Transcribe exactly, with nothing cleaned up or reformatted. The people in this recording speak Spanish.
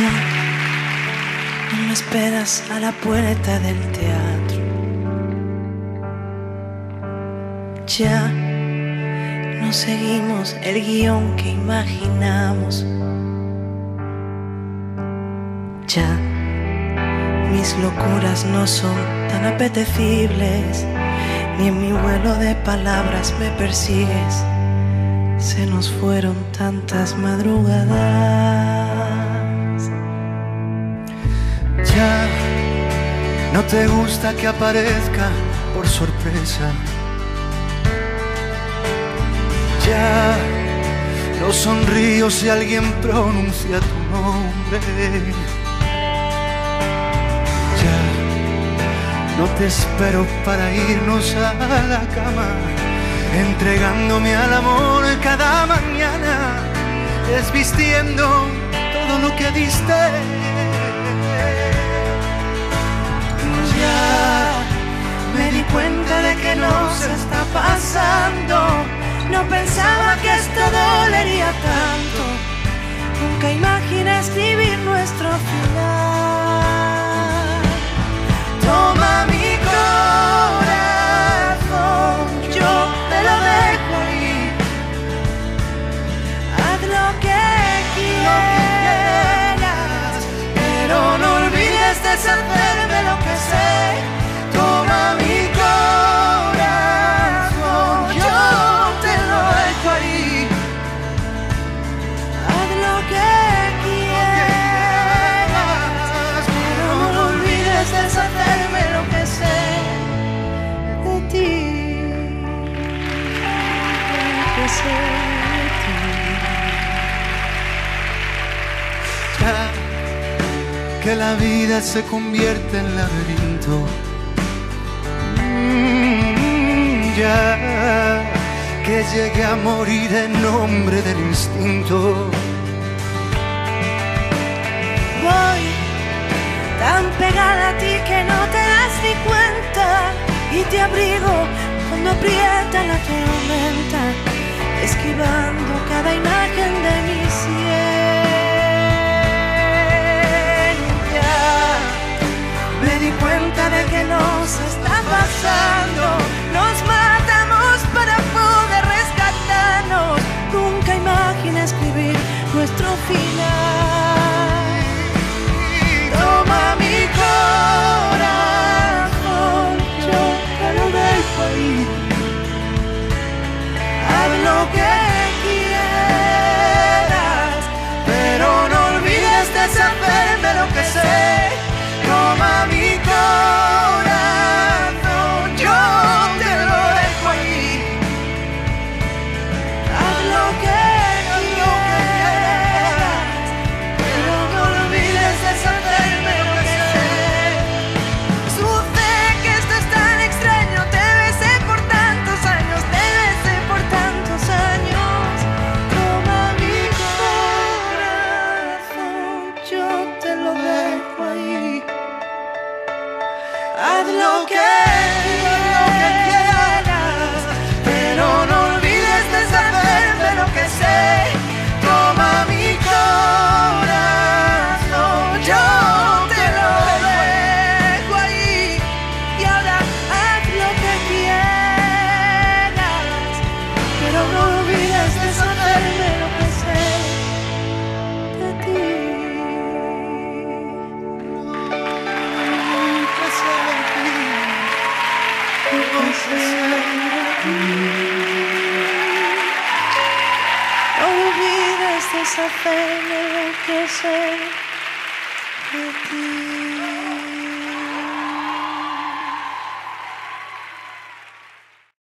canción. No me esperas a la puerta del teatro. Ya no seguimos el guión que imaginamos. Ya mis locuras no son tan apetecibles, ni en mi vuelo de palabras me persigues. Se nos fueron tantas madrugadas. Ya no te gusta que aparezca por sorpresa. Ya no sonrío si alguien pronuncia tu nombre. Ya no te espero para irnos a la cama, entregándome al amor cada mañana, desvistiendo todo lo que diste. Ya me di cuenta de que nos está pasando. No pensaba que esto dolería tanto. Nunca imaginé escribir nuestro final. Toma mi corazón, yo te lo dejo ahí, haz lo que quieras, pero no olvides deshacerme lo que sé. Toma mi corazón, yo te lo dejo ahí, haz lo que quieras, pero no olvides deshacerme lo que sé de ti. Ya que la vida se convierte en laberinto, mm, ya que llegué a morir en nombre del instinto. Voy tan pegada a ti que no te das ni cuenta, y te abrigo cuando aprieta la tormenta, esquivando cada imagen de mi sien. Ya me di cuenta de que nos está pasando. Nos matamos para poder rescatarnos. Nunca imaginé escribir nuestro final. Toma mi corazón, yo te lo dejo ahí, haz lo que quieras, pero no olvides deshacerme lo que sé. Toma mi corazón, yo te lo dejo ahí, haz lo que quieras, pero no olvides deshacerme lo que sé. Sucede que esto es tan extraño, te besé por tantos años, te besé por tantos años. Toma mi corazón, yo te lo dejo ahí, haz lo que quieras, pero no olvides deshacerme lo que sé. Toma mi corazón, yo te lo dejo ahí, y ahora haz lo que quieras, pero no olvides deshacerme lo que sé de ti. Que sé de ti, que sé de ti. No olvides deshacerme lo que sé de ti.